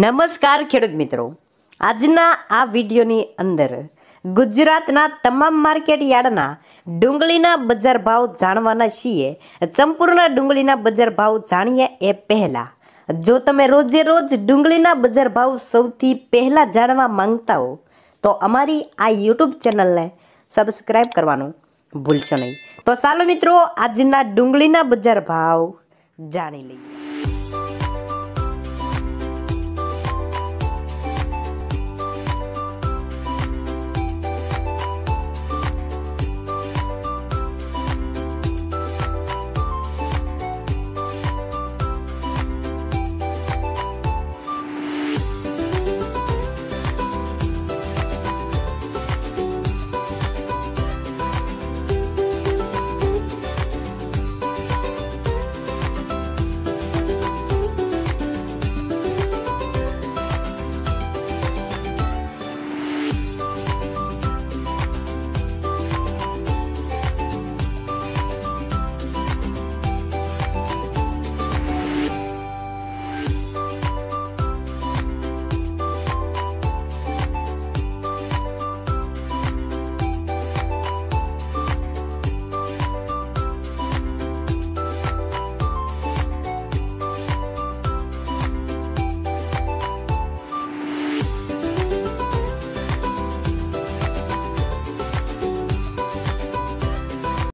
નમસ્કાર ખેડૂત મિત્રો, આજના આ વિડીયોની અંદર ગુજરાતના તમામ માર્કેટ યાર્ડના ડુંગળીના બજાર ભાવ જાણવાના છીએ. સંપૂર્ણ ડુંગળીના બજાર ભાવ જાણીએ એ પહેલાં જો તમે રોજે રોજ ડુંગળીના બજાર ભાવ સૌથી પહેલાં જાણવા માંગતા હો તો અમારી આ યુટ્યુબ ચેનલને સબસ્ક્રાઈબ કરવાનું ભૂલશો નહીં. તો ચાલો મિત્રો, આજના ડુંગળીના બજાર ભાવ જાણી લઈએ.